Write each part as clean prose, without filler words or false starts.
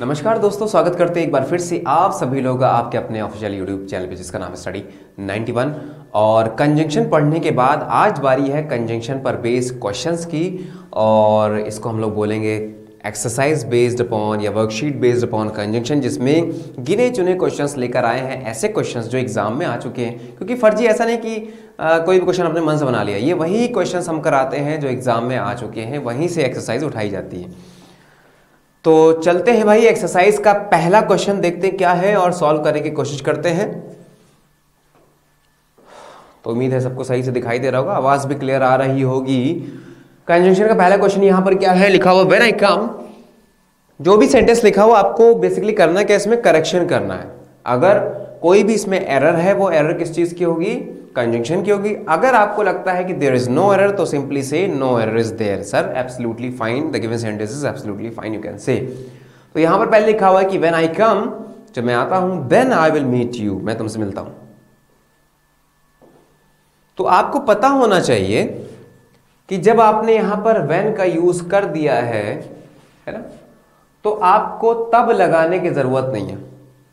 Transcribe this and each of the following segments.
नमस्कार दोस्तों, स्वागत करते हैं एक बार फिर से आप सभी लोगों का आपके अपने ऑफिशियल यूट्यूब चैनल पे जिसका नाम है स्टडी 91। और कंजंक्शन पढ़ने के बाद आज बारी है कंजंक्शन पर बेस्ड क्वेश्चंस की, और इसको हम लोग बोलेंगे एक्सरसाइज बेस्ड अपॉन या वर्कशीट बेस्ड अपॉन कंजंक्शन, जिसमें गिने चुने क्वेश्चंस लेकर आए हैं, ऐसे क्वेश्चंस जो एग्जाम में आ चुके हैं। क्योंकि फर्जी ऐसा नहीं कि कोई भी क्वेश्चन अपने मन से बना लिया, ये वही क्वेश्चंस हम कराते हैं जो एग्जाम में आ चुके हैं, वहीं से एक्सरसाइज उठाई जाती है। तो चलते हैं भाई, एक्सरसाइज का पहला क्वेश्चन देखते हैं क्या है और सॉल्व करने की कोशिश करते हैं। तो उम्मीद है सबको सही से दिखाई दे रहा होगा, आवाज भी क्लियर आ रही होगी। कंजंक्शन का पहला क्वेश्चन यहां पर क्या है लिखा हुआ, व्हेन आई कम। जो भी सेंटेंस लिखा हुआ आपको बेसिकली करना है क्या, इसमें करेक्शन करना है। अगर कोई भी इसमें एरर है, वो एरर किस चीज की होगी, कंजंक्शन की होगी। अगर आपको लगता है कि देयर इज नो एरर, तो सिंपली से no error is there sir, absolutely fine, the given sentence is absolutely fine, you can say. तो यहां पर पहले लिखा हुआ है कि व्हेन आई कम, जब मैं आता हूं, then I will meet you, मैं तुमसे मिलता हूं। तो आपको पता होना चाहिए कि जब आपने यहां पर व्हेन का यूज कर दिया है ना, तो आपको तब लगाने की जरूरत नहीं है।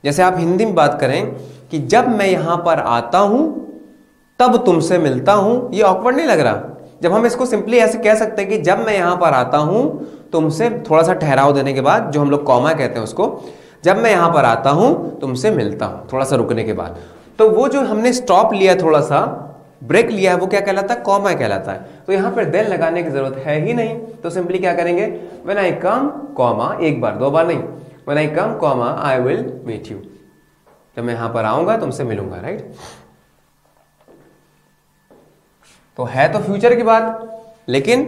जैसे आप हिंदी में बात करें कि जब मैं यहां पर आता हूं तब तुमसे मिलता हूं, ये ऑकवर्ड नहीं लग रहा। जब हम इसको सिंपली ऐसे कह सकते हैं कि जब मैं यहां पर आता हूं, तुमसे थोड़ा सा ठहराव देने के बाद, जो हम लोग कॉमा कहते हैं उसको, जब मैं यहां पर आता हूं तुमसे मिलता हूं, थोड़ा सा रुकने के बाद। तो वो जो हमने स्टॉप लिया, थोड़ा सा ब्रेक लिया है, वो क्या कहलाता है, कॉमा कहलाता है। तो यहां पर देन लगाने की जरूरत है ही नहीं। तो सिंपली क्या करेंगे, व्हेन आई कम कॉमा, एक बार, दो बार नहीं, when I come comma I will meet you, जब मैं यहां पर आऊंगा तुमसे मिलूंगा, राइट। तो है तो फ्यूचर की बात, लेकिन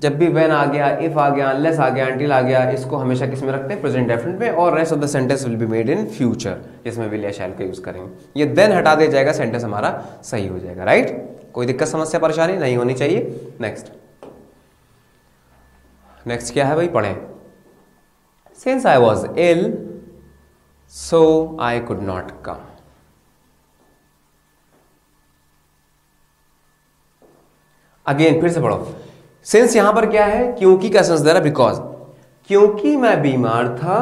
जब भी व्हेन आ गया, इफ आ गया, अनलेस आ गया, अंटिल आ गया, इसको हमेशा किस में रखते हैं, प्रेजेंट डेफिनेट में, और rest of the sentence will be made in future, जिसमें विल या शैल का यूज करेंगे। ये देन हटा दिया जाएगा, सेंटेंस हमारा सही हो जाएगा, राइट। कोई दिक्कत, समस्या, परेशानी नहीं होनी चाहिए। नेक्स्ट क्या है भाई, पढ़ें। Since I was ill so I could not come. Again फिर से पढ़ो। सिंस यहां पर क्या है, क्योंकि का सेंस दे रहा, बिकॉज। क्योंकि मैं बीमार था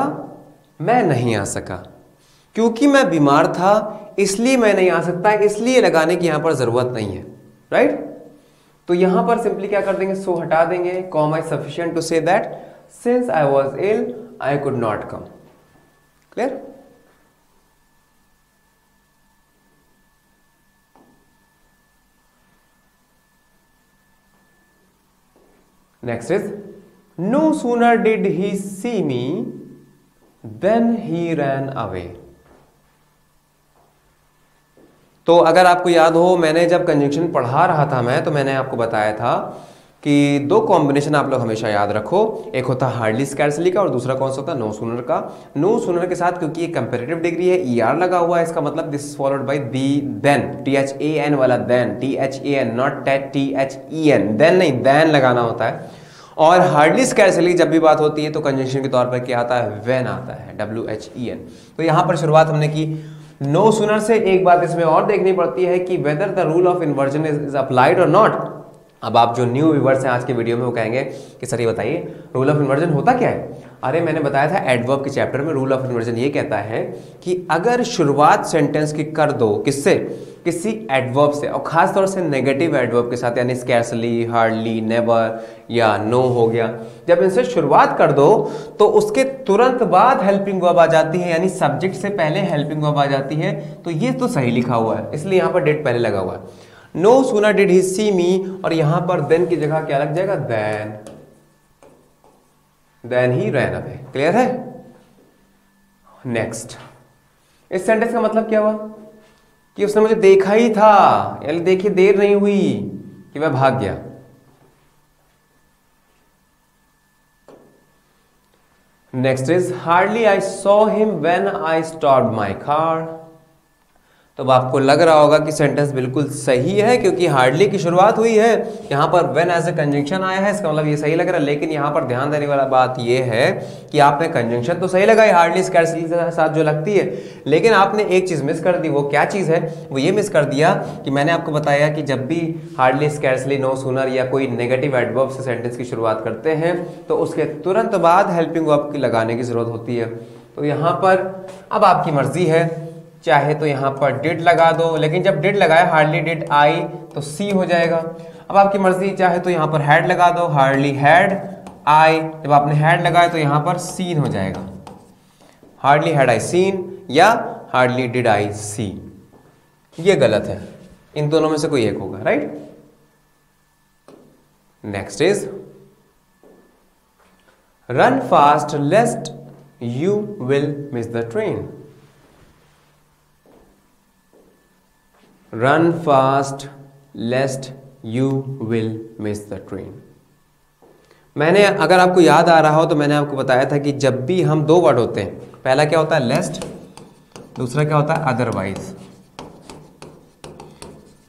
मैं नहीं आ सका, क्योंकि मैं बीमार था इसलिए मैं नहीं आ सकता, इसलिए लगाने की यहां पर जरूरत नहीं है, राइट। तो यहां पर सिंपली क्या कर देंगे, सो हटा देंगे, comma is sufficient to say that since I was ill I could not come, clear. Next is, no sooner did he see me then he ran away. तो अगर आपको याद हो, मैंने जब कंजंक्शन पढ़ा रहा था मैं, तो मैंने आपको बताया था कि दो कॉम्बिनेशन आप लोग हमेशा याद रखो, एक होता हार्डली स्कैर्सली का और दूसरा कौन सा होता है, नो सूनर का। नो सूनर के साथ क्योंकि ये कंपेरेटिव डिग्री है, ER लगा हुआ है, इसका मतलब this is followed by the than, THAN वाला than, THAN not THEN, then नहीं, देन लगाना होता है। और हार्डली स्कैर्सली जब भी बात होती है तो कंजंक्शन के तौर पर क्या आता है, व्हेन आता है, WHEN। तो यहाँ पर शुरुआत हमने की नो सूनर से। एक बात इसमें और देखनी पड़ती है कि whether the rule of inversion is applied और नॉट। अब आप जो न्यू व्यूवर्स हैं आज के वीडियो में, वो कहेंगे कि सर ये बताइए रूल ऑफ इन्वर्जन होता क्या है। अरे मैंने बताया था एडवर्ब के चैप्टर में, रूल ऑफ इन्वर्जन ये कहता है कि अगर शुरुआत सेंटेंस की कर दो किससे, किसी एडवर्ब से, और खासतौर से नेगेटिव एडवर्ब के साथ, यानी स्कैर्सली, हार्डली, नेवर या नो हो गया, जब इनसे शुरुआत कर दो तो उसके तुरंत बाद हेल्पिंग वर्ब आ जाती है, यानी सब्जेक्ट से पहले हेल्पिंग वर्ब आ जाती है। तो ये तो सही लिखा हुआ है, इसलिए यहाँ पर डेट पहले लगा हुआ है। No sooner did he see me, और यहां पर देन की जगह क्या लग जाएगा, then, then he ran away, clear है। नेक्स्ट, इस सेंटेंस का मतलब क्या हुआ कि उसने मुझे देखा ही था, यानी देखिए देर नहीं हुई कि मैं भाग गया। Next is, hardly I saw him when I stopped my car. तब आपको लग रहा होगा कि सेंटेंस बिल्कुल सही है क्योंकि हार्डली की शुरुआत हुई है। यहाँ पर वेन एज ए कंजंक्शन आया है, इसका मतलब ये सही लग रहा है। लेकिन यहाँ पर ध्यान देने वाला बात ये है कि आपने कंजंक्शन तो सही लगाई हार्डली स्कैरसली के साथ जो लगती है, लेकिन आपने एक चीज़ मिस कर दी। वो क्या चीज़ है? वो ये मिस कर दिया कि मैंने आपको बताया कि जब भी हार्डली स्कैरसली नो सूनर या कोई नेगेटिव एडवर्ब से सेंटेंस की शुरुआत करते हैं तो उसके तुरंत बाद हेल्पिंग वर्ब की लगाने की ज़रूरत होती है। तो यहाँ पर अब आपकी मर्जी है, चाहे तो यहाँ पर डिड लगा दो, लेकिन जब डिड लगाए हार्डली डिड आई तो सी हो जाएगा। अब आपकी मर्जी, चाहे तो यहाँ पर हैड लगा दो, हार्डली हैड आई, जब आपने हैड लगाया तो यहाँ पर सीन हो जाएगा, हार्डली हैड आई सीन या हार्डली डिड आई सी। ये गलत है, इन दोनों में से कोई एक होगा, right. Next is run fast lest you will miss the train. Run fast lest you will miss the train. मैंने, अगर आपको याद आ रहा हो तो मैंने आपको बताया था कि जब भी हम दो वर्ड होते हैं, पहला क्या होता है लेस्ट, दूसरा क्या होता है अदरवाइज।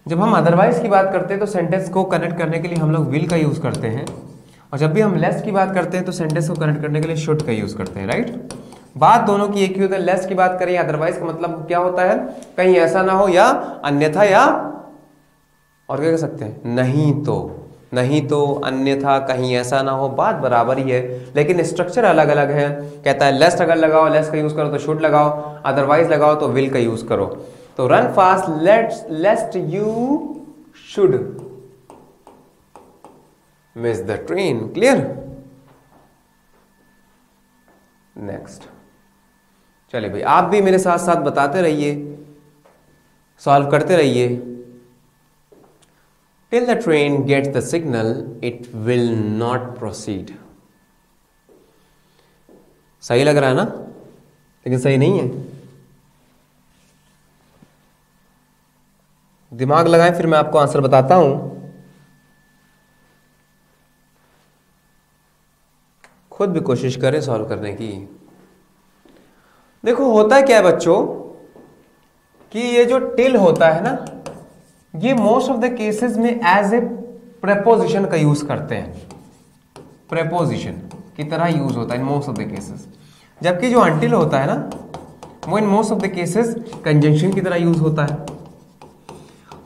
जब हम अदरवाइज की बात करते हैं तो सेंटेंस को कनेक्ट करने के लिए हम लोग विल का यूज़ करते हैं, और जब भी हम लेस्ट की बात करते हैं तो सेंटेंस को कनेक्ट करने के लिए शुड का यूज़ करते हैं, राइट। बात दोनों की एक ही होती है। लेस की बात करें अदरवाइज का मतलब क्या होता है, कहीं ऐसा ना हो या अन्यथा या और क्या कह सकते हैं, नहीं तो, नहीं तो, अन्यथा, कहीं ऐसा ना हो, बात बराबर ही है लेकिन स्ट्रक्चर अलग अलग है। कहता है लेस्ट अगर लगाओ, लेस्ट का यूज़ करो तो शुड लगाओ, अदरवाइज लगाओ तो विल का यूज़ करो। तो run fast lest you should miss the train. Clear. Next, चलिए भाई आप भी मेरे साथ साथ बताते रहिए, सॉल्व करते रहिए। Till the train gets the signal it will not proceed. सही लग रहा है ना, लेकिन सही नहीं है। दिमाग लगाएं, फिर मैं आपको आंसर बताता हूं। खुद भी कोशिश करें सॉल्व करने की। देखो होता क्या है बच्चों कि ये जो टिल होता है ना, ये मोस्ट ऑफ द केसेस में एज ए प्रेपोजिशन का यूज करते हैं, प्रेपोजिशन की तरह यूज होता है in most of the cases. जबकि जो अनटिल होता है ना, वो in most of the cases conjunction की तरह यूज होता है।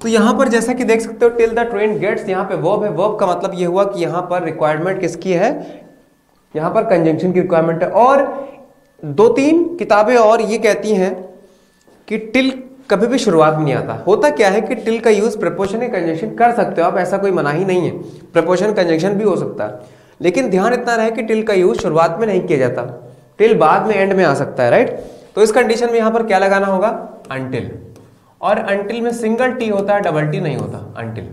तो यहाँ पर जैसा कि देख सकते हो टिल द ट्रेन गेट्स, यहाँ पे वर्ब है। वर्ब का मतलब ये हुआ कि यहाँ पर रिक्वायरमेंट किसकी है, यहाँ पर कंजंक्शन की रिक्वायरमेंट है। और दो तीन किताबें और ये कहती हैं कि टिल कभी भी शुरुआत में नहीं आता। होता क्या है कि टिल का यूज़ प्रपोशन या कंजंक्शन कर सकते हो आप, ऐसा कोई मनाही नहीं है, प्रपोशन कंजंक्शन भी हो सकता है। लेकिन ध्यान इतना रहे कि टिल का यूज़ शुरुआत में नहीं किया जाता, टिल बाद में, एंड में आ सकता है, राइट। तो इस कंडीशन में यहाँ पर क्या लगाना होगा, अनटिल। और अनटिल में सिंगल टी होता है, डबल टी नहीं होता। Until,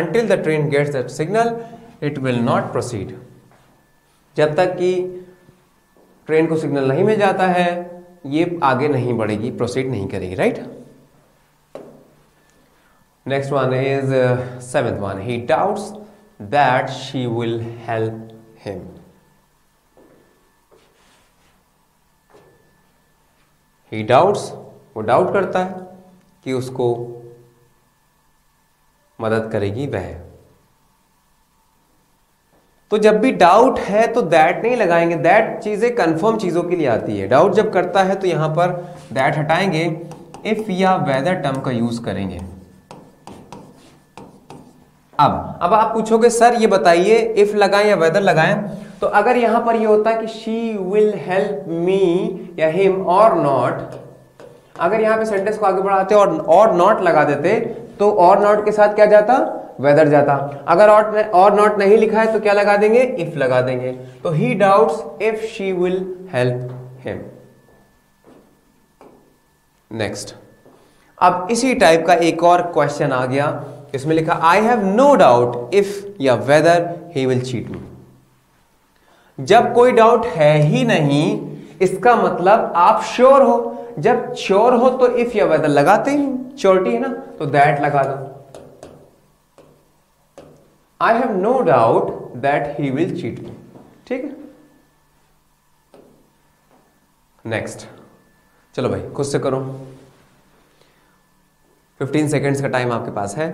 until the train gets the signal it will not proceed. जब तक कि ट्रेन को सिग्नल नहीं मिल जाता है ये आगे नहीं बढ़ेगी, प्रोसीड नहीं करेगी, right. Next one is 7th one, he doubts that she will help him. He doubts, वो डाउट करता है कि उसको मदद करेगी वह। तो जब भी डाउट है तो दैट नहीं लगाएंगे, दैट चीज़ें कंफर्म चीज़ों के लिए आती है। डाउट जब करता है तो यहाँ पर दैट हटाएंगे, इफ या वेदर टर्म का यूज करेंगे। अब आप पूछोगे सर ये बताइए इफ लगाएं या वेदर लगाएं, तो अगर यहाँ पर ये होता कि शी विल हेल्प मी या हिम और नॉट, अगर यहाँ पे सेंटेंस को आगे बढ़ाते और नॉट लगा देते तो और नॉट के साथ क्या जाता, वेदर जाता। अगर और नॉट नहीं लिखा है तो क्या लगा देंगे, इफ लगा देंगे। तो he doubts if she will help him. Next, अब इसी टाइप का एक और क्वेश्चन आ गया, इसमें लिखा I have no doubt if या whether he will cheat me. जब कोई डाउट है ही नहीं, इसका मतलब आप श्योर हो। जब श्योर हो तो इफ या वेदर लगाते ही, श्योरिटी है ना, तो दैट लगा दो। I have no doubt that he will cheat me, ठीक है। नेक्स्ट, चलो भाई खुद से करो। 15 सेकेंड्स का टाइम आपके पास है।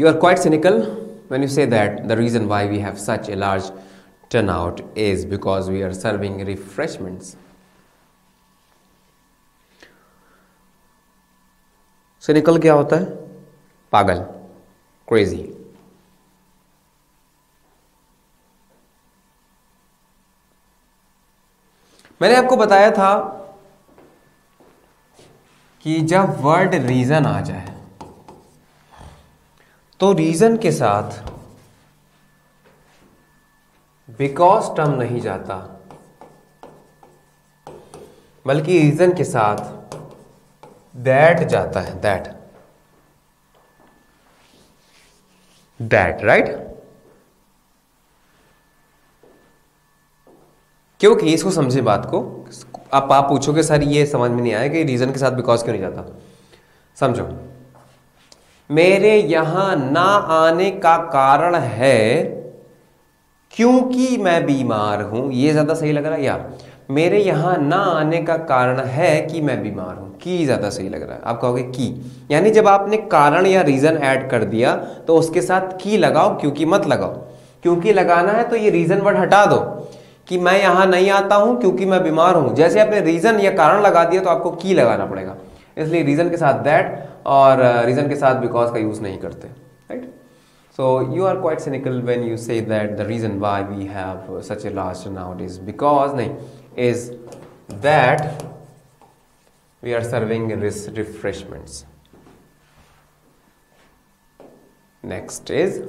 You are quite cynical when you say that the reason why we have such a large turnout is because we are serving refreshments. Cynical क्या होता है? पागल, crazy. मैंने आपको बताया था कि जब वर्ड रीजन आ जाए तो रीजन के साथ बिकॉज टर्म नहीं जाता, बल्कि रीजन के साथ दैट जाता है। That, that, right? क्योंकि इसको समझे बात को। आप पूछोगे सर ये समझ में नहीं आया कि रीजन के साथ बिकॉज क्यों नहीं जाता। समझो, मेरे यहां ना आने का कारण है क्योंकि मैं बीमार हूं। ये ज्यादा सही लग रहा है यार, मेरे यहां ना आने का कारण है कि मैं बीमार हूं। की ज्यादा सही लग रहा है। आप कहोगे की, यानी जब आपने कारण या रीजन ऐड कर दिया तो उसके साथ की लगाओ, क्योंकि मत लगाओ। क्योंकि लगाना है तो ये रीजन वर्ड हटा दो कि मैं यहां नहीं आता हूं क्योंकि मैं बीमार हूं। जैसे आपने रीजन या कारण लगा दिया तो आपको की लगाना पड़ेगा। इसलिए रीजन के साथ दैट और रीजन के साथ बिकॉज का यूज नहीं करते, right? So you are quite cynical when you say that the reason why we have such a large nought is because नहीं, is that we are serving refreshments. Next is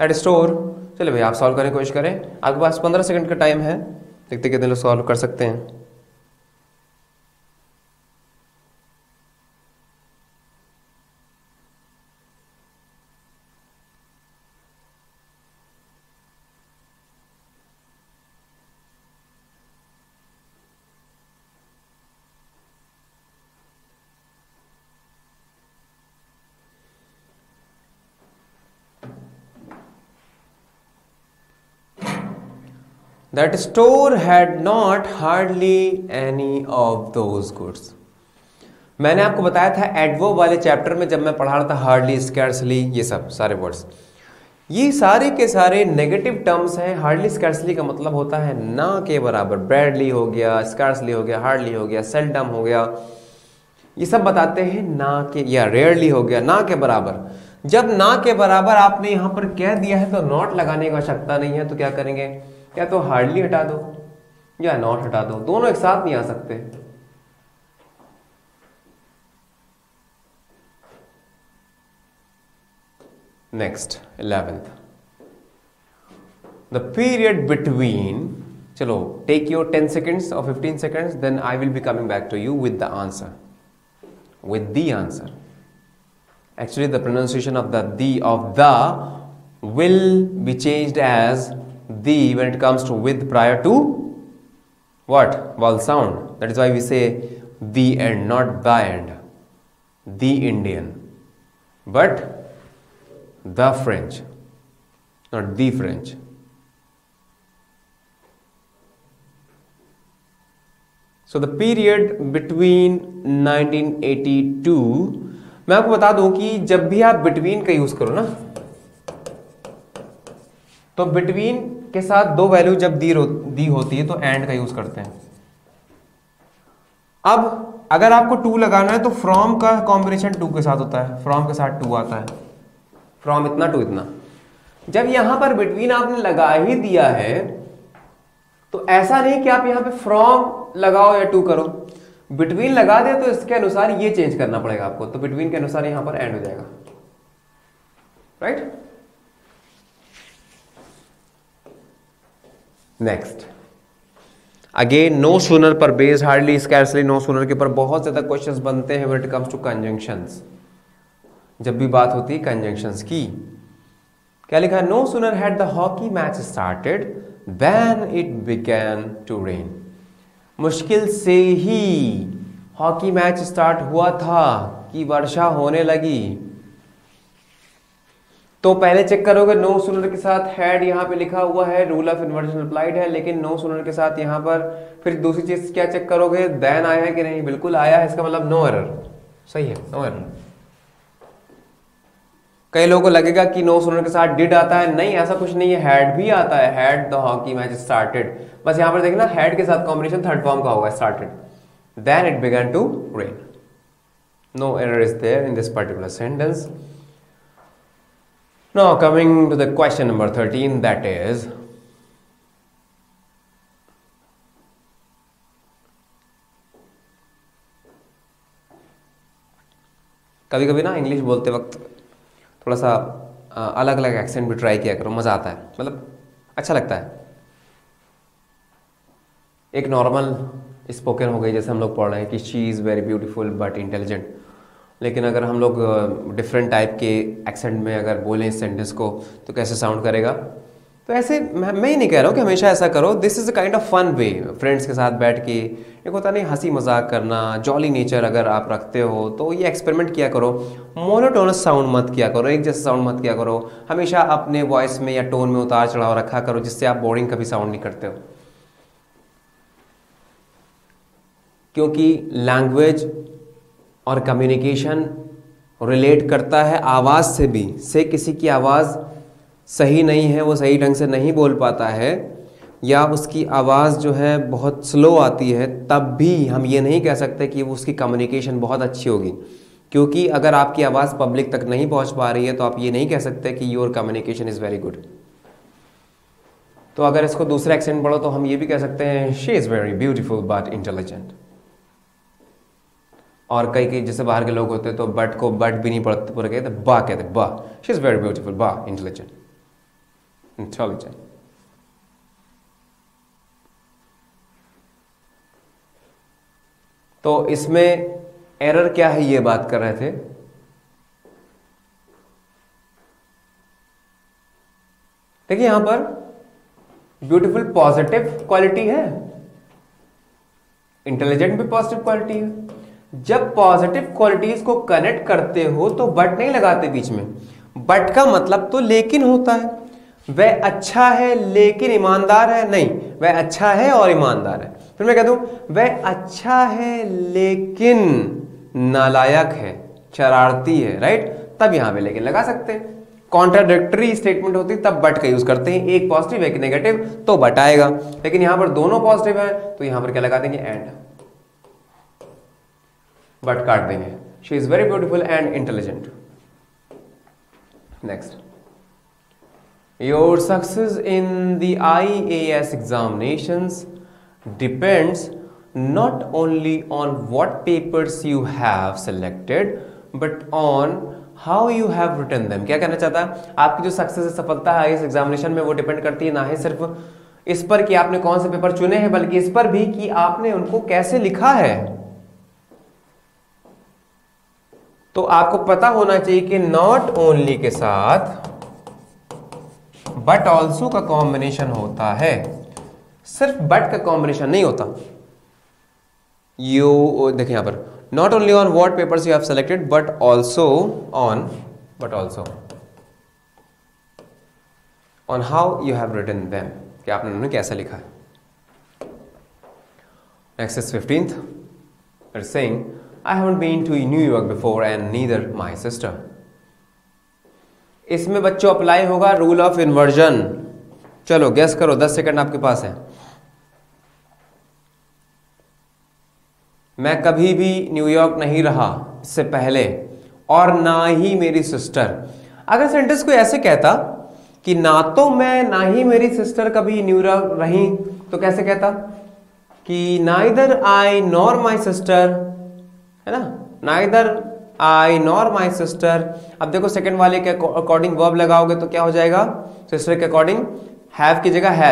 eight store. चले भाई आप solve करने की कोशिश करें। आपके पास 15 second का टाइम है, देखते कितने लोग सॉल्व कर सकते हैं। That store had not hardly any of those goods. मैंने आपको बताया था एडवर्ब वाले चैप्टर में जब मैं पढ़ा रहा था, हार्डली, स्कैर्सली, ये सब सारे वर्ड्स, ये सारे के सारे नेगेटिव टर्म्स हैं। हार्डली स्कैर्सली का मतलब होता है ना के बराबर। ब्रैडली हो गया, स्कैर्सली हो गया, हार्डली हो गया, सेल्डम हो गया, ये सब बताते हैं ना के, या रेयरली हो गया, ना के बराबर। जब ना के बराबर आपने यहाँ पर कह दिया है तो नॉट लगाने की आवश्यकता नहीं है। तो क्या करेंगे, या तो हार्डली हटा दो या नॉट हटा दो, दोनों एक साथ नहीं आ सकते। Next 11th, the period between. चलो टेक योर 10 सेकेंड्स और 15 seconds, then I will be coming back to you with the answer, with the answer. Actually the pronunciation of the will be changed as the when it comes to with prior to what vowel sound. That is why we say the and not the and. The Indian, but the French, not the French. So the period between 1982. मैं आपको बता दूं कि जब भी आप between का use करो ना, तो बिटवीन के साथ दो वैल्यू जब दी होती है तो एंड का यूज करते हैं। अब अगर आपको टू लगाना है तो फ्रॉम का कॉम्बिनेशन टू के साथ होता है, फ्रॉम के साथ टू आता है, फ्रॉम इतना टू इतना। जब यहां पर बिटवीन आपने लगा ही दिया है तो ऐसा नहीं कि आप यहां पे फ्रॉम लगाओ या टू करो, बिटवीन लगा दे तो इसके अनुसार ये चेंज करना पड़ेगा आपको। तो बिटवीन के अनुसार यहां पर एंड हो जाएगा, right? Next again, no sooner पर based, hardly, scarcely, no sooner के ऊपर बहुत ज्यादा क्वेश्चंस बनते हैं when it comes to conjunctions. जब भी बात होती है कंजंक्शंस की, क्या लिखा है? No sooner had the hockey match started then it began to rain. मुश्किल से ही हॉकी मैच स्टार्ट हुआ था कि वर्षा होने लगी। तो पहले चेक करोगे नो सूनर के साथ हैड यहाँ पे लिखा हुआ है, रूल ऑफ इन्वर्जन अप्लाइड है, लेकिन नो सूनर के साथ यहाँ पर फिर दूसरी चीज क्या चेक करोगे, देन आया है कि नहीं, बिल्कुल आया है, इसका मतलब नो एरर, सही है नो एरर। कई लोगों को लगेगा कि नो सूनर के साथ डिड आता है, नहीं ऐसा कुछ नहीं है, हैड भी आता है, had the hockey match started, बस यहाँ पर देखना हैड के साथ कॉम्बिनेशन थर्ड फॉर्म का होगा, started, then it began to rain, no error is there in this particular sentence. Now coming to the question number 13, that is कभी कभी ना इंग्लिश बोलते वक्त थोड़ा सा अलग अलग एक्सेंट भी ट्राई किया करो, मज़ा आता है, मतलब अच्छा लगता है। एक नॉर्मल स्पोकन हो गई जैसे हम लोग पढ़ रहे हैं कि she is very beautiful but intelligent, लेकिन अगर हम लोग डिफरेंट टाइप के एक्सेंट में अगर बोलें इस सेंटेंस को तो कैसे साउंड करेगा। तो ऐसे मैं ही नहीं कह रहा हूँ कि हमेशा ऐसा करो, this is a kind of fun way, friends के साथ बैठ के एक होता नहीं हंसी मजाक करना, जॉली नेचर अगर आप रखते हो तो ये एक्सपेरिमेंट किया करो, मोनोटोनस साउंड मत किया करो, एक जैसा साउंड मत किया करो, हमेशा अपने वॉइस में या टोन में उतार चढ़ाव रखा करो, जिससे आप बोरिंग कभी साउंड नहीं करते हो। क्योंकि लैंग्वेज और कम्युनिकेशन रिलेट करता है आवाज़ से भी, से किसी की आवाज़ सही नहीं है, वो सही ढंग से नहीं बोल पाता है, या उसकी आवाज़ जो है बहुत स्लो आती है, तब भी हम ये नहीं कह सकते कि वो उसकी कम्युनिकेशन बहुत अच्छी होगी, क्योंकि अगर आपकी आवाज़ पब्लिक तक नहीं पहुंच पा रही है तो आप ये नहीं कह सकते कि your communication is very good. तो अगर इसको दूसरा एक्सेंट पढ़ो तो हम ये भी कह सकते हैं she is very beautiful but intelligent. और कई कई जैसे बाहर के लोग होते हैं तो बट को बट भी नहीं पढ़ते, पूरा कहते बा, कहते बा, शी इज़ वेरी ब्यूटीफुल बा इंटेलिजेंट। तो इसमें एरर क्या है ये बात कर रहे थे। देखिए यहां पर ब्यूटीफुल पॉजिटिव क्वालिटी है, इंटेलिजेंट भी पॉजिटिव क्वालिटी है। जब पॉजिटिव क्वालिटीज को कनेक्ट करते हो तो बट नहीं लगाते बीच में, बट का मतलब तो लेकिन होता है। वह अच्छा है लेकिन ईमानदार है, नहीं वह अच्छा है और ईमानदार है। फिर मैं कह दूं वह अच्छा है लेकिन नालायक है, शरारती है, राइट, तब यहां पे लेकिन लगा सकते हैं। कॉन्ट्राडिक्टरी स्टेटमेंट होती तब बट का यूज करते हैं, एक पॉजिटिव एक नेगेटिव तो बट आएगा, लेकिन यहां पर दोनों पॉजिटिव है तो यहां पर क्या लगा देंगे एंड, बट काट देंगे। She is very beautiful and intelligent. Next, your success in the IAS examinations depends not only on what papers you have selected but on how you have written them. क्या कहना चाहता है, आपकी जो success है, सफलता है IAS एग्जामिनेशन में, वो डिपेंड करती है ना ही सिर्फ इस पर कि आपने कौन से पेपर चुने हैं, बल्कि इस पर भी कि आपने उनको कैसे लिखा है। तो आपको पता होना चाहिए कि नॉट ओनली के साथ बट ऑल्सो का कॉम्बिनेशन होता है, सिर्फ बट का कॉम्बिनेशन नहीं होता। यू देखिए यहां पर not only on what papers you have selected but also on, but also on how you have written them, कि आपने उन्होंने कैसा लिखा है। Next is 15th, it's saying I haven't been to New York before and neither my sister. इसमें बच्चों apply होगा rule of inversion. चलो गेस करो, 10 सेकंड आपके पास है। मैं कभी भी न्यूयॉर्क नहीं रहा इससे पहले, और ना ही मेरी सिस्टर। अगर सेंटेंस को ऐसे कहता कि ना तो मैं ना ही मेरी सिस्टर कभी न्यूयॉर्क रही, तो कैसे कहता कि neither I nor my sister, है ना, neither I nor my sister. अब देखो सेकंड वाले के अकॉर्डिंग वर्ब लगाओगे तो क्या हो जाएगा, सिस्टर के अकॉर्डिंग हैव की जगह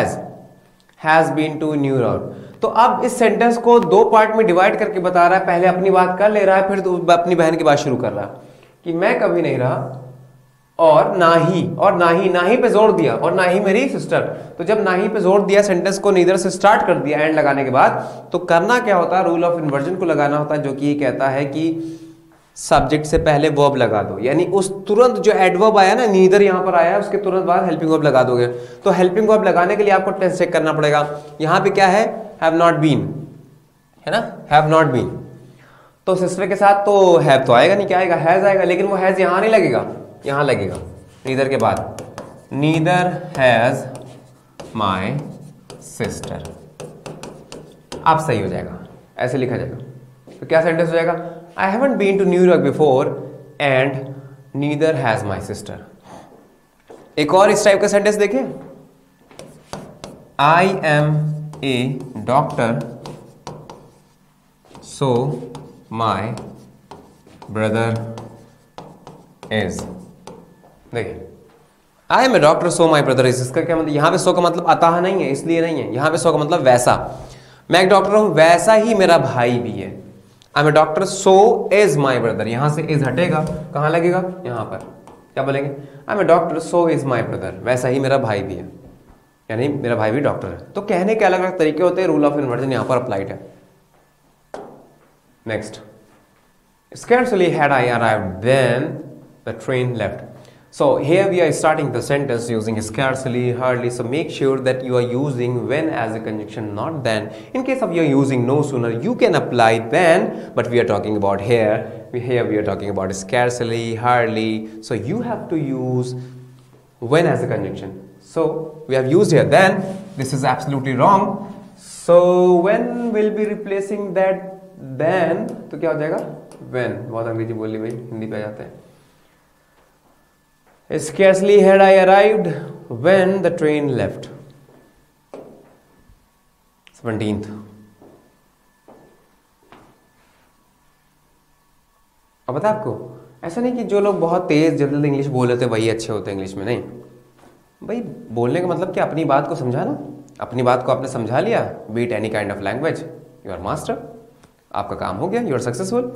हैज बीन टू न्यूयॉर्क। तो अब इस सेंटेंस को दो पार्ट में डिवाइड करके बता रहा है, पहले अपनी बात कर ले रहा है, फिर तो अपनी बहन की बात शुरू कर रहा है कि मैं कभी नहीं रहा, और ना ही, और ना ही पे जोर दिया, और ना ही मेरी सिस्टर। तो जब ना ही पे जोर दिया, सेंटेंस को नीदर से स्टार्ट कर दिया एंड लगाने के बाद, तो करना क्या होता है, रूल ऑफ इन्वर्जन को लगाना होता है, जो कि कहता है कि सब्जेक्ट से पहले वर्ब लगा दो, यानी उस तुरंत जो एडवर्ब आया ना, नीदर यहाँ पर आया, उसके तुरंत बाद हेल्पिंग वर्ब लगा दोगे। तो हेल्पिंग वर्ब लगाने के लिए आपको टेंस चेक करना पड़ेगा। यहाँ पे क्या है, हैव नॉट बीन, है ना, हैव नॉट बीन। तो सिस्टर के साथ तो हैव तो आएगा नहीं, क्या आएगा, हैज आएगा, लेकिन वो हैज यहाँ नहीं लगेगा, यहाँ लगेगा नीदर के बाद, नीदर हैज माई सिस्टर। आप सही हो जाएगा, ऐसे लिखा जाएगा। तो क्या सेंटेंस हो जाएगा, I haven't been to New York before and neither has my sister. एक और इस टाइप का सेंटेंस देखिए, I am a doctor, so my brother is. देखिए I am a doctor, so my brother is. इसका क्या मतलब, यहाँ पे so का मतलब अतः नहीं है, इसलिए नहीं है, यहाँ पे so का मतलब वैसा, मैं एक डॉक्टर हूँ वैसा ही मेरा भाई भी है। I'm a doctor, so is my brother. यहाँ से is हटेगा, कहाँ लगेगा, यहाँ पर। क्या बोलेंगे, I'm a doctor, so is my brother. वैसा ही मेरा भाई भी है, यानी मेरा भाई भी डॉक्टर है। तो कहने के अलग अलग तरीके होते हैं, रूल ऑफ इन्वर्जन यहाँ पर अप्लाइड है। Next, scarcely had I arrived then the train left. So here we are starting the sentence using scarcely, hardly. So make sure that you are using when as a conjunction, not then. In case of you are using no sooner, you can apply then. But we are talking about here. Here we are talking about scarcely, hardly. So you have to use when as a conjunction. So we have used here then. This is absolutely wrong. So when will be replacing that then? तो क्या हो जाएगा, when. बहुत अंग्रेजी बोली भाई, हिंदी पे जाते हैं। Scarcely had I arrived when the train left. 17th. अब पता आपको, ऐसा नहीं कि जो लोग बहुत तेज जल्दी इंग्लिश बोल लेते वही अच्छे होते इंग्लिश में, नहीं भाई। बोलने का मतलब क्या, अपनी बात को समझाना। अपनी बात को आपने समझा लिया, beat any kind of language, you are master, आपका काम हो गया, यू आर सक्सेसफुल।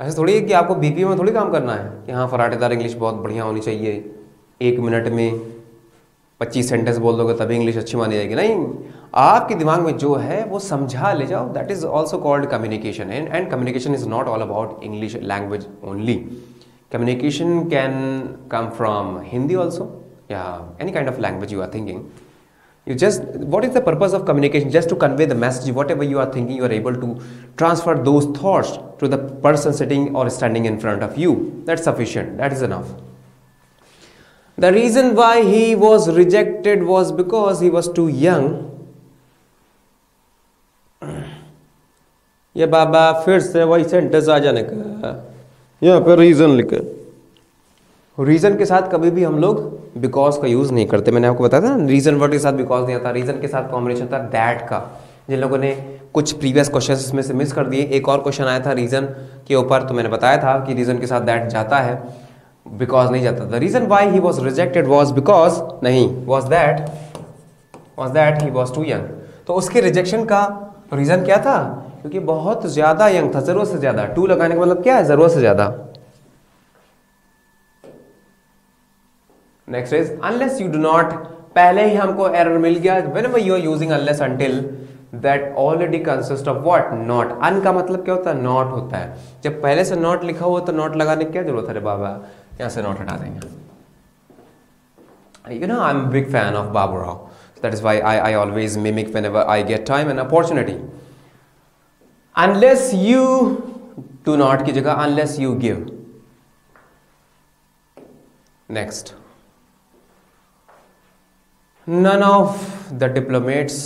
ऐसा थोड़ी है कि आपको बीपी में थोड़ी काम करना है कि हाँ फराटेदार इंग्लिश बहुत बढ़िया होनी चाहिए, 1 मिनट में 25 सेंटेंस बोल दोगे तभी इंग्लिश अच्छी मानी जाएगी। नहीं, आपके दिमाग में जो है वो समझा ले जाओ। That is also called communication, and communication is not all about English language only. Communication can come from Hindi also, या any kind of language you are thinking. You just, what is the purpose of communication? Just to convey the message, whatever you are thinking, you are able to transfer those thoughts to the person sitting or standing in front of you. That's sufficient, that is enough. The reason why he was rejected was because he was too young. ये बाबा फिर से वही sentence आ जाने का, यहाँ पर reason लिखे। Reason के साथ कभी भी हम लोग बिकॉज का यूज़ नहीं करते, मैंने आपको बताया था ना, रीजन वर्ड के साथ बिकॉज नहीं आता, रीजन के साथ कॉम्बिनेशन था दैट का। जिन लोगों ने कुछ प्रीवियस क्वेश्चंस में से मिस कर दिए, एक और क्वेश्चन आया था रीजन के ऊपर, तो मैंने बताया था कि रीजन के साथ दैट जाता है, बिकॉज नहीं जाता। The reason why he was rejected was because, नहीं, was that he was too young. तो उसके रिजेक्शन का रीजन क्या था, क्योंकि बहुत ज़्यादा यंग था, ज़रूरत से ज़्यादा। टू लगाने का मतलब क्या है, ज़रूरत से ज़्यादा। Next is unless you do not, पहले ही हमको एरर मिल गया। Whenever you are using unless until, that already consist of what, not. अन का मतलब क्या होता है, नॉट होता है। जब पहले से नॉट लिखा हुआ तो नॉट लगाने की क्या जरूरत है। अरे बाबा, यहाँ से नॉट हटा देंगे। You know I am big fan of Babu Rao, that is why I always mimic whenever I get time and opportunity. Unless you do not की जगह unless you give. Next, none of the diplomats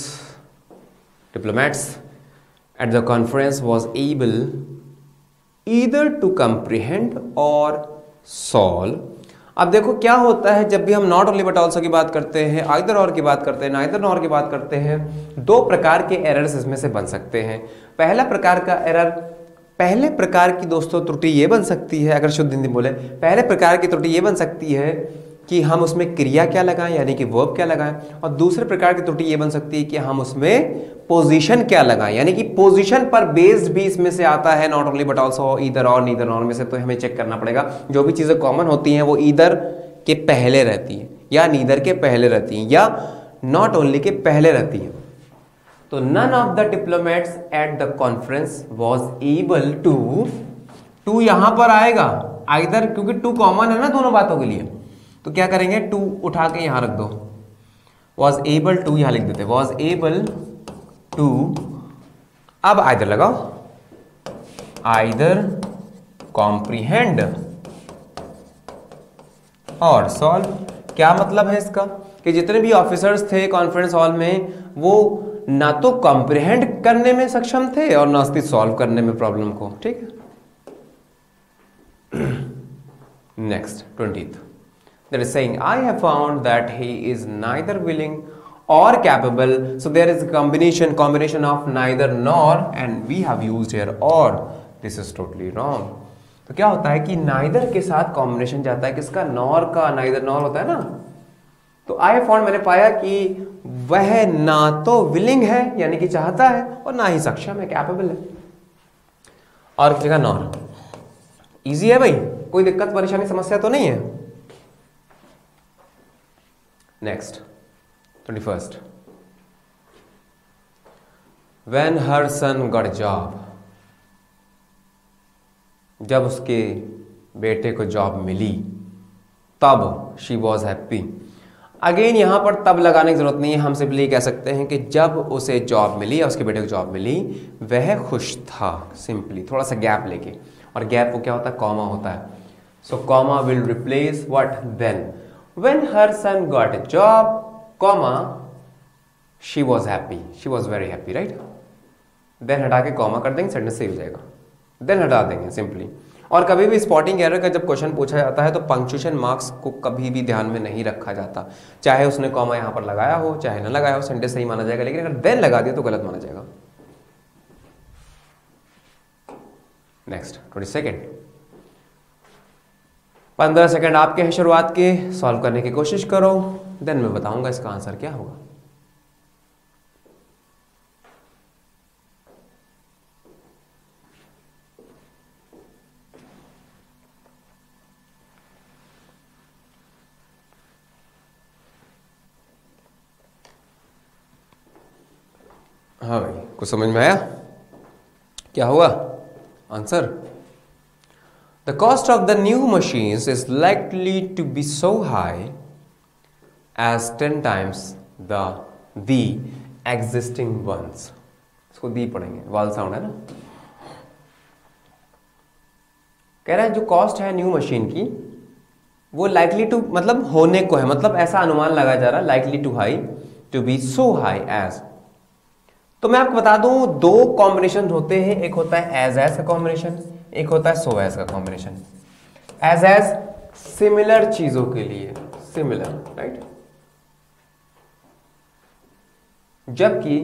at the conference was able either to comprehend or solve. अब देखो क्या होता है, जब भी हम नॉट ओनली बट ऑल्सो की बात करते हैं, आइदर और की बात करते हैं, नाइदर नॉर की बात करते हैं, दो प्रकार के एरर्स इसमें से बन सकते हैं। पहला प्रकार का एरर, पहले प्रकार की दोस्तों त्रुटि ये बन सकती है, अगर शुद्ध हिंदी बोले, पहले प्रकार की त्रुटि ये बन सकती है कि हम उसमें क्रिया क्या लगाएं, यानी कि वर्ब क्या लगाएं, और दूसरे प्रकार की त्रुटि ये बन सकती है कि हम उसमें पोजीशन क्या लगाएं, यानी कि पोजीशन पर बेस्ड भी इसमें से आता है not only but also, either और, नीदर और में से। तो हमें चेक करना पड़ेगा, जो भी चीज़ें कॉमन होती हैं वो ईदर के पहले रहती हैं, या नीदर के पहले रहती हैं, या नॉट ओनली के पहले रहती हैं। तो none of the diplomats at the conference was able to to यहाँ पर आएगा आइदर, क्योंकि टू कॉमन है ना दोनों बातों के लिए, तो क्या करेंगे टू उठा के यहाँ रख दो, वॉज एबल टू यहाँ लिख देते, वॉज एबल टू। अब आइदर लगाओ, आइदर कॉम्प्रीहेंड और सॉल्व। क्या मतलब है इसका कि जितने भी ऑफिसर्स थे कॉन्फ्रेंस हॉल में वो ना तो कॉम्प्रीहेंड करने में सक्षम थे और ना उसकी सॉल्व करने में प्रॉब्लम को। ठीक है, next 20th, that is saying I have found that he is neither willing or capable, so there is a combination of neither nor, and we have used here or, this is totally wrong। तो क्या होता है कि neither के साथ combination जाता है किसका, nor का, neither nor होता है ना। तो I have found मैंने पाया कि वह ना तो willing है यानी कि चाहता है और ना ही सक्षम है, capable है, और जगह nor। इजी है भाई, कोई दिक्कत परेशानी समस्या तो नहीं है। Next 21st, when her son got job, जब उसके बेटे को जॉब मिली तब शी वॉज हैप्पी। अगेन यहां पर तब लगाने की जरूरत नहीं है, हम सिंपली कह सकते हैं कि जब उसे जॉब मिली या उसके बेटे को जॉब मिली वह खुश था, सिंपली थोड़ा सा गैप लेके, और गैप वो क्या होता है कॉमा होता है। So comma will replace what, then when her son got job comma she was happy, she was very happy, right. Then हटा के कॉमा कर देंगे, सेंटेंस सही हो जाएगा, देन हटा देंगे सिंपली। और कभी भी स्पॉटिंग एरर का जब क्वेश्चन पूछा जाता है तो पंक्चुएशन मार्क्स को कभी भी ध्यान में नहीं रखा जाता, चाहे उसने कॉमा यहाँ पर लगाया हो चाहे ना लगाया हो, सेंटेंस सही माना जाएगा, लेकिन अगर देन लगा दिया तो गलत माना जाएगा। नेक्स्ट 22nd, 15 सेकेंड आपके हैं शुरुआत के, सॉल्व करने की कोशिश करो, देन मैं बताऊंगा इसका आंसर क्या होगा। हाँ भाई, कुछ समझ में आया क्या हुआ answer? The cost of the new machines is likely to be so high as 10 times the existing ones। इसको दी पढ़ेंगे, वाल साउंड है ना। कह रहा है जो कॉस्ट है न्यू मशीन की वो likely to मतलब होने को है, मतलब ऐसा अनुमान लगाया जा रहा है, likely to high to be so high as। तो मैं आपको बता दूं दो कॉम्बिनेशन होते हैं, एक होता है एज का कॉम्बिनेशन, एक होता है सो एज का कॉम्बिनेशन। एज सिमिलर चीजों के लिए, सिमिलर राइट, जबकि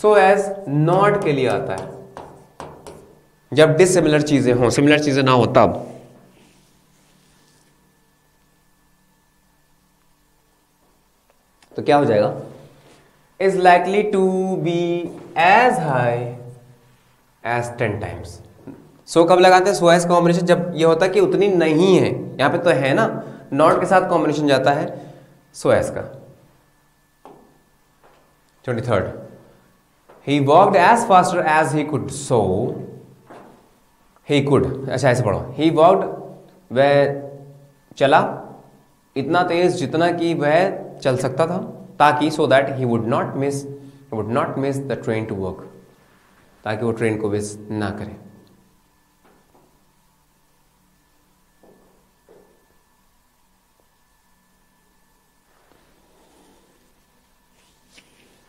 सो एज नॉट के लिए आता है जब डिसिमिलर चीजें हों, सिमिलर चीजें ना हो तब। तो क्या हो जाएगा, is likely to be as high as 10 times। सो कब लगाते हैं, सो एज कॉम्बिनेशन जब ये होता है कि उतनी नहीं है, यहाँ पे तो है ना, नॉट के साथ कॉम्बिनेशन जाता है सो एज का। 23rd, he walked as faster as he could, so he could। अच्छा ऐसे पढ़ो, he walked वह चला इतना तेज जितना कि वह चल सकता था, ताकि so that he would not miss the train to work, ताकि वो ट्रेन को मिस ना करे।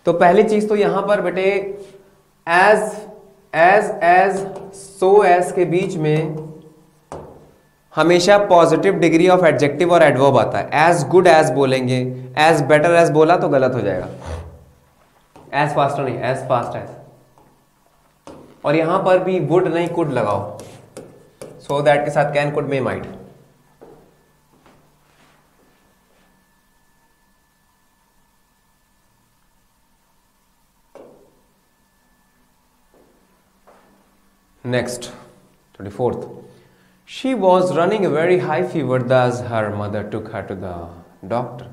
तो पहली चीज तो यहां पर बेटे एज सो एज के बीच में हमेशा पॉजिटिव डिग्री ऑफ एडजेक्टिव और एडवर्ब आता है। एज गुड एज बोलेंगे, एज बेटर एज बोला तो गलत हो जाएगा, एज फास्टर नहीं, एज फास्ट एज। और यहां पर भी वुड नहीं कुड लगाओ, सो दैट के साथ can could may might. Next 24th, she was running a very high fever, thus her mother took her to the doctor।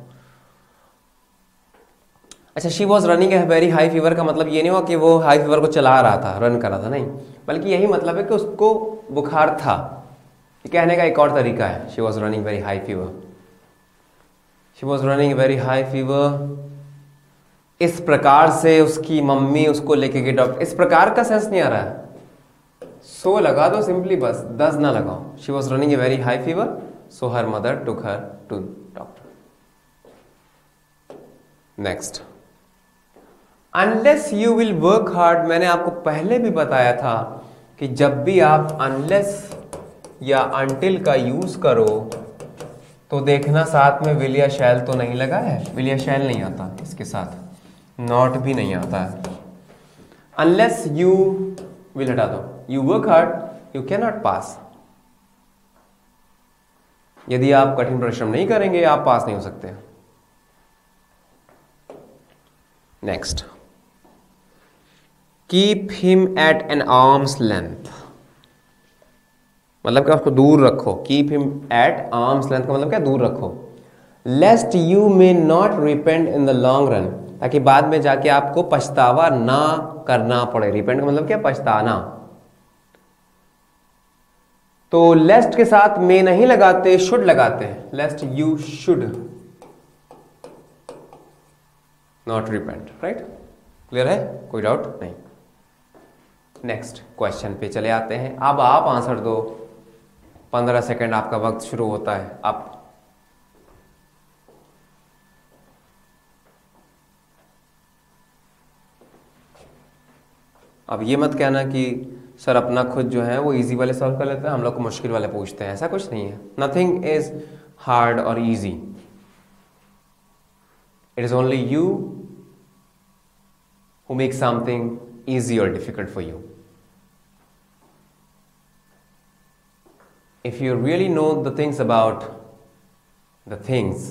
अच्छा, she was running a very high fever का मतलब ये नहीं हुआ कि वो हाई फीवर को चला रहा था, रन कर रहा था, नहीं, बल्कि यही मतलब है कि उसको बुखार था। ये कहने का एक और तरीका है, she was running very high fever, she was running very high fever. इस प्रकार से उसकी मम्मी उसको लेके गई डॉक्टर, इस प्रकार का सेंस नहीं आ रहा है, सो लगा दो सिंपली, बस 10 ना लगाओ। She was running a very high fever so her mother took her to doctor. Next, unless you will work hard. मैंने आपको पहले भी बताया था कि जब भी आप अनलेस या अनटिल का यूज करो तो देखना साथ में विल या शैल तो नहीं लगा है। विल या शैल नहीं आता इसके साथ, नॉट भी नहीं आता है। अनलेस यू विल हटा दो, you work hard you can not pass. यदि आप कठिन परिश्रम नहीं करेंगे आप पास नहीं हो सकते। Next, keep him at an arms length, मतलब कि उसको दूर रखो। Keep him at arms length का मतलब क्या, दूर रखो। Lest you may not repent in the long run, ताकि बाद में जाके आपको पछतावा ना करना पड़े। रिपेंट का मतलब क्या, पछताना। तो लेस्ट के साथ में नहीं लगाते, शुड लगाते हैं। Lest you should not repent, right, clear है, कोई डाउट नहीं। नेक्स्ट क्वेश्चन पे चले आते हैं। अब आप आंसर दो, 15 सेकंड आपका वक्त शुरू होता है। आप अब ये मत कहना कि सर अपना खुद जो है वो इजी वाले सॉल्व कर लेते हैं, हम लोग को मुश्किल वाले पूछते हैं, ऐसा कुछ नहीं है। नथिंग इज हार्ड और easy, it is only you who make something easy or difficult for you. If you really know the things about the things,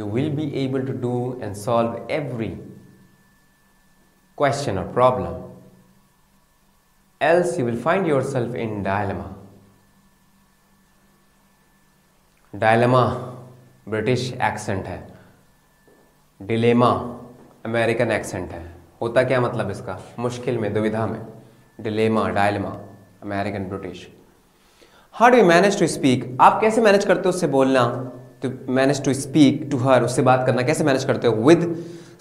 you will be able to do and solve every question or problem. Else you will find yourself in dilemma. Dilemma British accent है, dilemma American accent है। होता क्या मतलब इसका, मुश्किल में, दुविधा में, dilemma, dilemma, American British. How do you manage to speak, आप कैसे मैनेज करते हो उससे बोलना, to manage to speak to her, उससे बात करना कैसे मैनेज करते हो। विद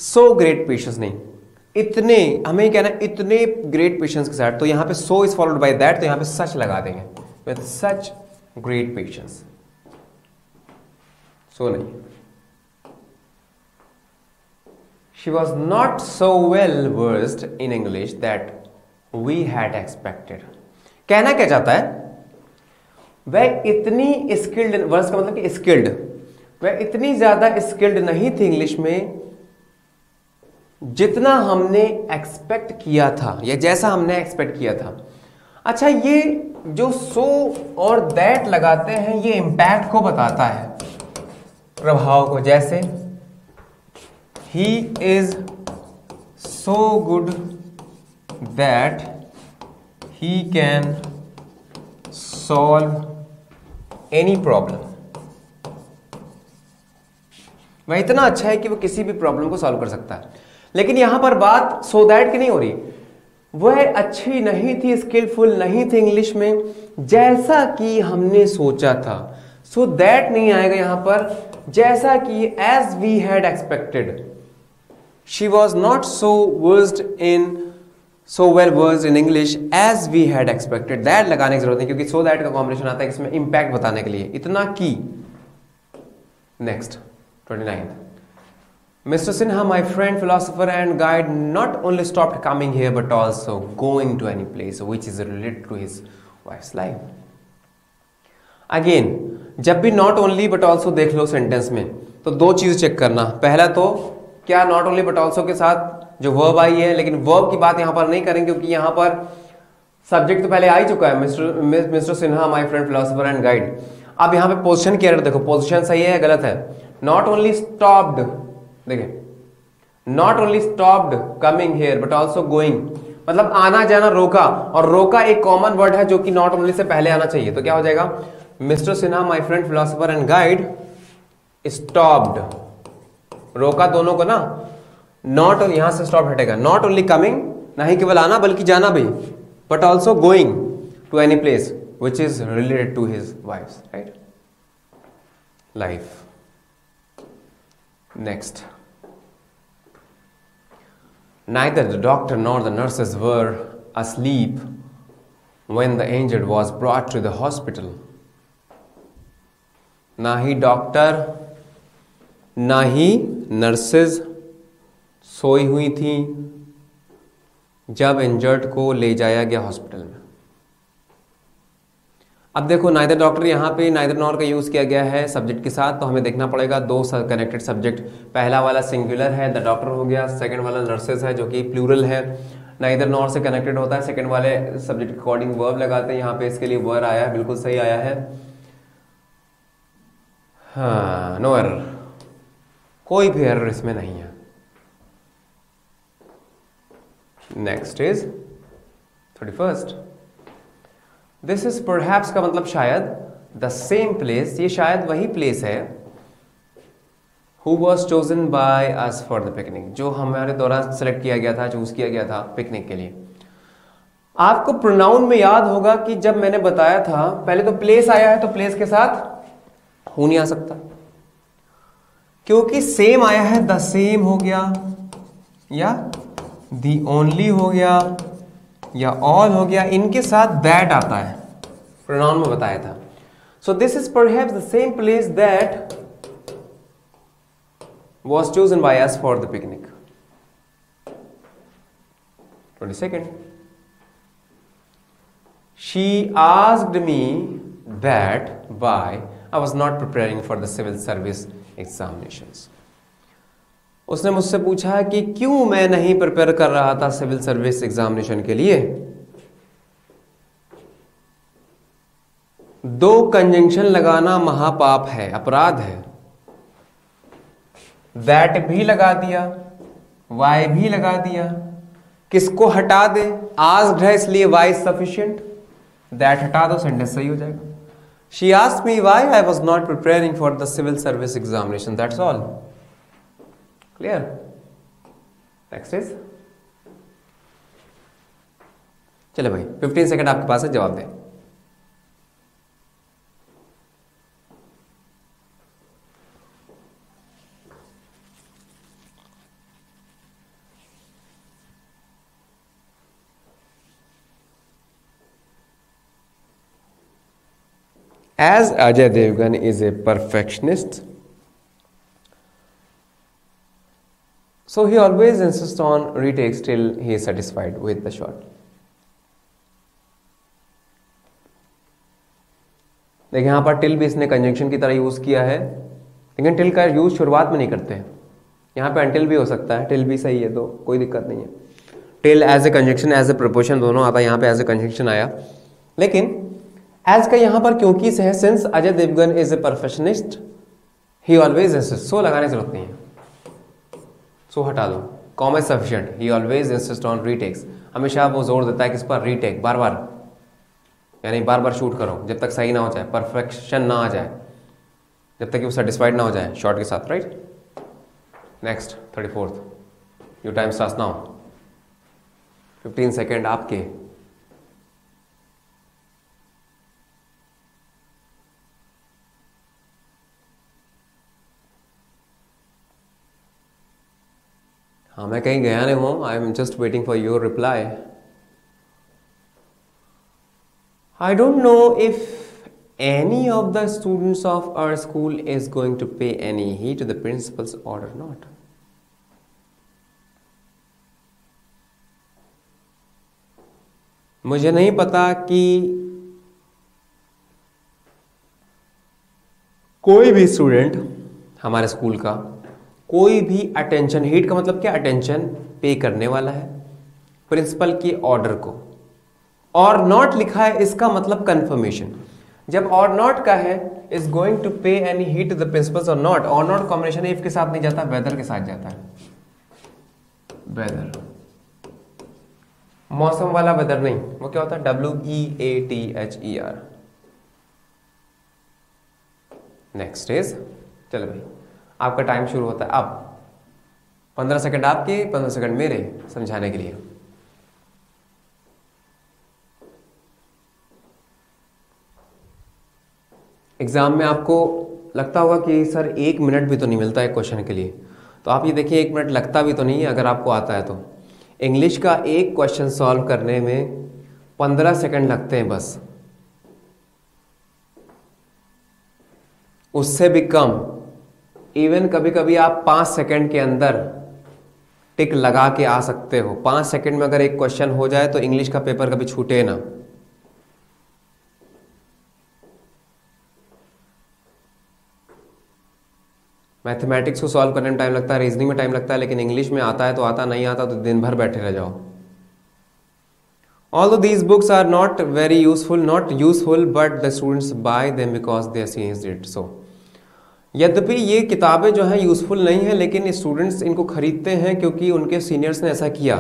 सो ग्रेट पेशेंस, नहीं, इतने, हमें कहना इतने ग्रेट पेशेंस के साथ। तो यहाँ पे so is followed by that, तो यहाँ पे सच लगा देंगे, with such great patience, so नहीं। She was not so well versed in English that we had expected. कहना क्या चाहता है, वह इतनी स्किल्ड, वर्स का मतलब कि स्किल्ड, वह इतनी ज्यादा स्किल्ड नहीं थी इंग्लिश में जितना हमने एक्सपेक्ट किया था या जैसा हमने एक्सपेक्ट किया था। अच्छा, ये जो सो और दैट लगाते हैं ये इम्पैक्ट को बताता है, प्रभाव को। जैसे He is so good that he can solve any problem. वह इतना अच्छा है कि वो किसी भी प्रॉब्लम को सॉल्व कर सकता है। लेकिन यहां पर बात सो दैट की नहीं हो रही, वह अच्छी नहीं थी, स्किलफुल नहीं थी इंग्लिश में जैसा कि हमने सोचा था। सो दैट नहीं आएगा यहां पर, जैसा कि as we had expected. She was not so versed in, so well versed in English as we had expected. That लगाने की जरूरत नहीं, क्योंकि so that का कॉम्बिनेशन आता है इसमें इम्पैक्ट बताने के लिए, इतना की। Next 29th, Mr. Sinha, my friend, philosopher and guide, not only stopped coming here but also going to any place which is related to his wife's life. Again, जब भी not only but also देख लो sentence में तो दो चीज check करना। पहला तो क्या नॉट ओनली बट ऑल्सो के साथ जो वर्ब आई है, लेकिन वर्ब की बात यहाँ पर नहीं करेंगे क्योंकि यहाँ पर सब्जेक्ट तो पहले आ ही चुका है, mister Sinha my friend philosopher and guide. अब यहाँ पे पोजीशन क्या है, देखो पोजीशन सही है या गलत है। नॉट ओनली स्टॉप्ड, देखिए, not only stopped coming here but also going, मतलब आना जाना रोका, और रोका एक कॉमन वर्ड है जो कि नॉट ओनली से पहले आना चाहिए। तो क्या हो जाएगा, mister Sinha my friend philosopher and guide stopped रोका दोनों को ना, नॉट यहां से स्टॉप हटेगा, नॉट ओनली कमिंग, ना ही केवल आना बल्कि जाना भी, but also going to any place which is related to his wife's right life. Next, Neither the doctor nor the nurses were asleep when the injured was brought to the hospital. ना ही doctor ना ही nurses सोई हुई थी जब injured को ले जाया गया हॉस्पिटल में। अब देखो नाइदर डॉक्टर यहाँ पे नाइदर नॉर का यूज़ किया गया है सब्जेक्ट के साथ, तो हमें देखना पड़ेगा दो कनेक्टेड सब्जेक्ट, पहला वाला सिंगुलर है द डॉक्टर हो गया, सेकंड वाला नर्सेज है जो कि प्लूरल है, नाइदर नॉर से कनेक्टेड होता है, सेकंड वाले सब्जेक्ट के अकॉर्डिंग वर्ब लगाते हैं, यहाँ पे इसके लिए वर्ब आया है, बिल्कुल सही आया है, हाँ नो एरर, कोई भी एरर इसमें नहीं है। Next is 31st। This is perhaps का मतलब शायद, द सेम प्लेस, ये शायद वही प्लेस है, who was chosen by us for the picnic, जो हमारे दौरान सेलेक्ट किया गया था, चूज किया गया था पिकनिक के लिए। आपको प्रोनाउन में याद होगा कि जब मैंने बताया था पहले तो प्लेस आया है, तो प्लेस के साथ हु नहीं आ सकता क्योंकि सेम आया है, द सेम हो गया या दी ओनली हो गया या ऑल हो गया, इनके साथ दैट आता है, प्रोनाउन में बताया था। So this is perhaps the same place that was chosen by us for the picnic. 22nd, she asked me that why I was not preparing for the civil service examinations. उसने मुझसे पूछा कि क्यों मैं नहीं प्रिपेयर कर रहा था सिविल सर्विस एग्जामिनेशन के लिए। दो कंजंक्शन लगाना महापाप है, अपराध है, दैट भी लगा दिया, वाई भी लगा दिया, किसको हटा दे, आस्क्ड है इसलिए वाई सफिशिएंट, दैट हटा दो सेंटेंस सही हो जाएगा। She asked me why I was not preparing for the civil service examination, that's all. Clear. Next is, चलो भाई 15 सेकंड आपके पास है, जवाब दे। As Ajay Devgn is a perfectionist, so he always insists on retakes till he is satisfied with the shot. देखिए यहाँ पर till भी इसने कंजंक्शन की तरह यूज़ किया है, लेकिन till का यूज़ शुरुआत में नहीं करते हैं, यहाँ पर until भी हो सकता है, till भी सही है तो कोई दिक्कत नहीं है। till as a conjunction, as a preposition दोनों आता है, यहाँ पे as a conjunction आया, लेकिन as का यहाँ पर क्योंकि से है, since Ajay Devgan is a perfectionist he always insist, so लगाने जरूरत नहीं है, सो हटा दो। Comma sufficient, he always insist on retakes, हमेशा वो जोर देता है किस पर, रीटेक, बार बार, यानी बार बार शूट करो जब तक सही ना हो जाए, परफेक्शन ना आ जाए, जब तक कि वो सेटिस्फाइड ना हो जाए शॉट के साथ, right. Next 34th, your time starts now, 15 second आपके। हाँ मैं कहीं गया नहीं हूँ, I am just waiting for your reply. I don't know if any of the students of our school is going to pay any heed to the principal's order not. मुझे नहीं पता कि कोई भी स्टूडेंट हमारे स्कूल का कोई भी अटेंशन, हीट का मतलब क्या, अटेंशन पे करने वाला है प्रिंसिपल के ऑर्डर को। और नॉट लिखा है इसका मतलब कंफर्मेशन, जब और नॉट का है is going to pay any heat to the principal's और नॉट कॉम्बिनेशन इफ के साथ नहीं जाता, वेदर के साथ जाता है, वेदर, मौसम वाला वेदर नहीं, वो क्या होता है WEATHER। नेक्स्ट इज, चलो भाई आपका टाइम शुरू होता है अब। 15 सेकंड आपके, 15 सेकंड मेरे समझाने के लिए। एग्जाम में आपको लगता होगा कि सर 1 मिनट भी तो नहीं मिलता है क्वेश्चन के लिए, तो आप ये देखिए 1 मिनट लगता भी तो नहीं है अगर आपको आता है तो। इंग्लिश का एक क्वेश्चन सॉल्व करने में 15 सेकंड लगते हैं बस, उससे भी कम। इवन कभी कभी आप 5 सेकंड के अंदर टिक लगा के आ सकते हो। 5 सेकंड में अगर एक क्वेश्चन हो जाए तो इंग्लिश का पेपर कभी छूटे ना। मैथमेटिक्स को सॉल्व करने में टाइम लगता है, रीजनिंग में टाइम लगता है, लेकिन इंग्लिश में आता है तो आता, नहीं आता तो दिन भर बैठे रह जाओ। Although these books are not very useful, but the students buy them because they seize it so. यद्यपि ये किताबें जो हैं यूजफुल नहीं हैं, लेकिन स्टूडेंट्स इनको खरीदते हैं क्योंकि उनके सीनियर्स ने ऐसा किया,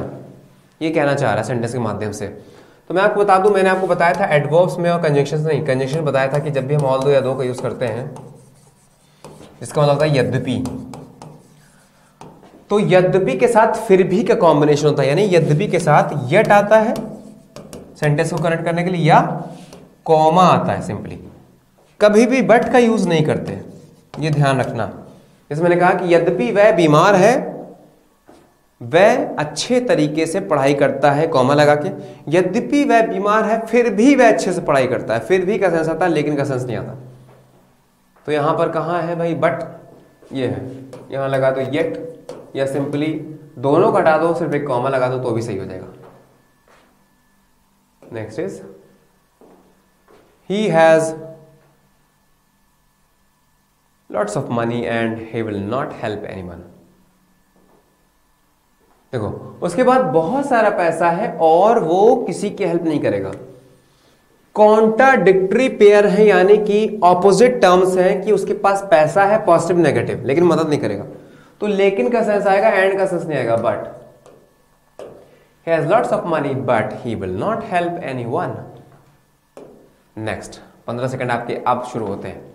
ये कहना चाह रहा है सेंटेंस के माध्यम से। तो मैं आपको बता दूं, मैंने आपको बताया था एडवर्ब्स में और कंजंक्शंस नहीं, कंजंक्शन बताया था कि जब भी हम ऑल्दो या दो का यूज़ करते हैं, इसका मतलब होता है यद्यपि। तो यद्यपि के साथ फिर भी का कॉम्बिनेशन होता है, यानी यद्यपि के साथ यट आता है सेंटेंस को कनेक्ट करने के लिए, या कॉमा आता है सिंपली। कभी भी बट का यूज नहीं करते, ये ध्यान रखना। जैसे मैंने कहा कि यद्यपि वह बीमार है, वह अच्छे तरीके से पढ़ाई करता है, कॉमा लगा के। यद्यपि वह बीमार है फिर भी वह अच्छे से पढ़ाई करता है, फिर भी का सेंस आता है लेकिन का सेंस नहीं आता। तो यहाँ पर कहाँ है भाई बट, ये है, यहाँ लगा दो येट, या सिंपली दोनों कटा दो सिर्फ एक कॉमा लगा दो तो भी सही हो जाएगा। Next is he has lots of money and he will not help anyone. देखो उसके बाद बहुत सारा पैसा है और वो किसी की हेल्प नहीं करेगा। कॉन्ट्राडिक्टरी पेयर है, यानी कि ऑपोजिट टर्म्स हैं कि उसके पास पैसा है पॉजिटिव नेगेटिव, लेकिन मदद नहीं करेगा। तो लेकिन का सेंस आएगा, एंड का सेंस नहीं आएगा। But he has lots of money but he will not help anyone. Next 15 second आपके अब शुरू होते हैं।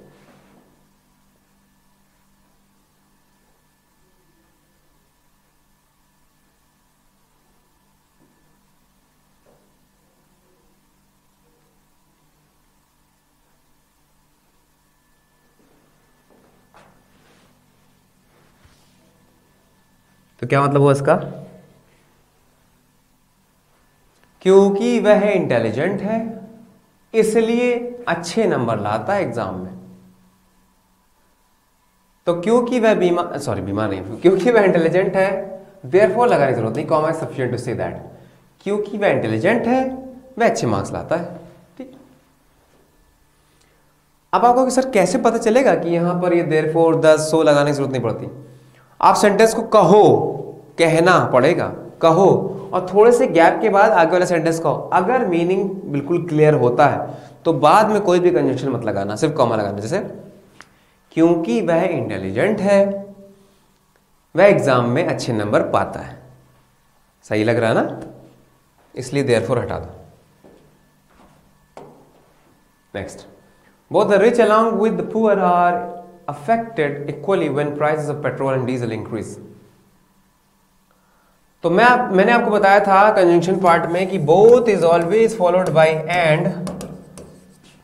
तो क्या मतलब हुआ इसका? क्योंकि वह इंटेलिजेंट है इसलिए अच्छे नंबर लाता है एग्जाम में। तो क्योंकि वह क्योंकि वह इंटेलिजेंट है देयरफॉर लगाने की जरूरत नहीं, comma is sufficient to say that. क्योंकि वह इंटेलिजेंट है वह अच्छे मार्क्स लाता है। ठीक, अब आपको सर कैसे पता चलेगा कि यहां पर ये देयरफॉर 10 100 लगाने की जरूरत नहीं पड़ती। आप सेंटेंस को कहो, कहना पड़ेगा, कहो, और थोड़े से गैप के बाद आगे वाले सेंटेंस कहो। अगर मीनिंग बिल्कुल क्लियर होता है तो बाद में कोई भी कंजंक्शन मत लगाना, सिर्फ कॉमा लगाना। जैसे क्योंकि वह इंटेलिजेंट है वह एग्जाम में अच्छे नंबर पाता है। सही लग रहा है ना, इसलिए देयरफॉर हटा दो। Next, both the rich along with the poor are affected equally when prices of petrol and diesel increase। तो मैंने आपको बताया था कंजंक्शन पार्ट में कि both is always followed by and,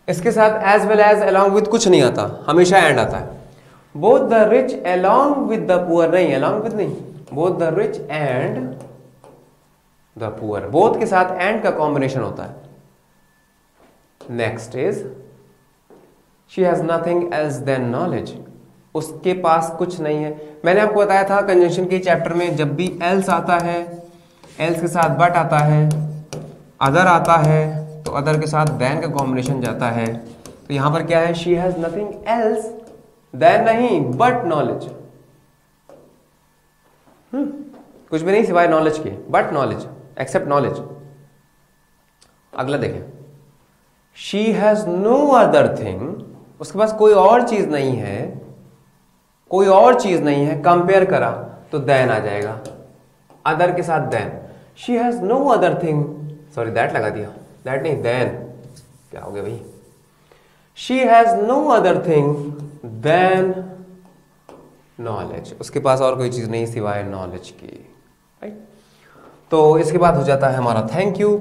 इसके साथ as well as along with कुछ नहीं आता, हमेशा and आता है। both the rich along with the poor नहीं, along with नहीं, both the rich and the poor, both के साथ and का कॉम्बिनेशन होता है। Next is She has nothing else than knowledge, उसके पास कुछ नहीं है। मैंने आपको बताया था कंजंक्शन के चैप्टर में जब भी else आता है, else के साथ but आता है, other आता है, तो other के साथ than का कॉम्बिनेशन जाता है। तो यहाँ पर क्या है, she has nothing else than नहीं but knowledge, कुछ भी नहीं सिवाय नॉलेज के, but knowledge, except knowledge। अगला देखें, she has no other thing, उसके पास कोई और चीज नहीं है, कोई और चीज नहीं है। कंपेयर करा तो दैन आ जाएगा, अदर के साथ than. She has no other thing, sorry that लगा दिया, दैट नहीं दैन, क्या हो गया भाई। She has no other thing than knowledge, उसके पास और कोई चीज़ नहीं सिवाय नॉलेज की, राइट। तो इसके बाद हो जाता है हमारा थैंक यू।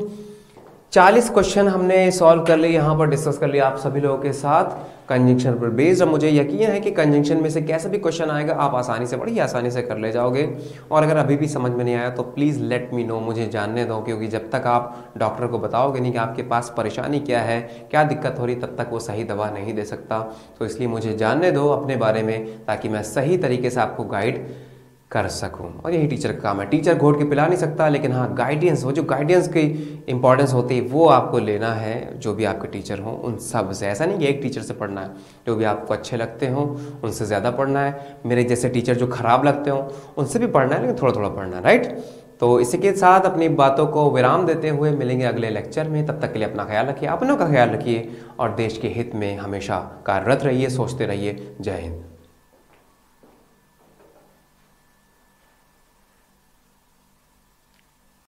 40 क्वेश्चन हमने सॉल्व कर लिए, यहाँ पर डिस्कस कर लिया आप सभी लोगों के साथ कंजंक्शन पर बेस्ड। अब मुझे यकीन है कि कंजंक्शन में से कैसा भी क्वेश्चन आएगा आप आसानी से, बड़ी आसानी से कर ले जाओगे। और अगर अभी भी समझ में नहीं आया तो प्लीज़ लेट मी नो, मुझे जानने दो, क्योंकि जब तक आप डॉक्टर को बताओगे नहीं कि आपके पास परेशानी क्या है, क्या दिक्कत हो रही, तब तक वो सही दवा नहीं दे सकता। तो इसलिए मुझे जानने दो अपने बारे में, ताकि मैं सही तरीके से आपको गाइड कर सकूं। और यही टीचर का काम है। टीचर घोट के पिला नहीं सकता, लेकिन हाँ गाइडेंस, वो जो गाइडेंस की इंपॉर्टेंस होती है वो आपको लेना है, जो भी आपके टीचर हों उन सब से। ऐसा नहीं कि एक टीचर से पढ़ना है, जो भी आपको अच्छे लगते हों उनसे ज़्यादा पढ़ना है। मेरे जैसे टीचर जो ख़राब लगते हों उनसे भी पढ़ना है, लेकिन थोड़ा थोड़ा पढ़ना है, राइट। तो इसी के साथ अपनी बातों को विराम देते हुए मिलेंगे अगले लेक्चर में। तब तक के लिए अपना ख्याल रखिए, अपनों का ख्याल रखिए और देश के हित में हमेशा कार्यरत रहिए, सोचते रहिए। जय हिंद।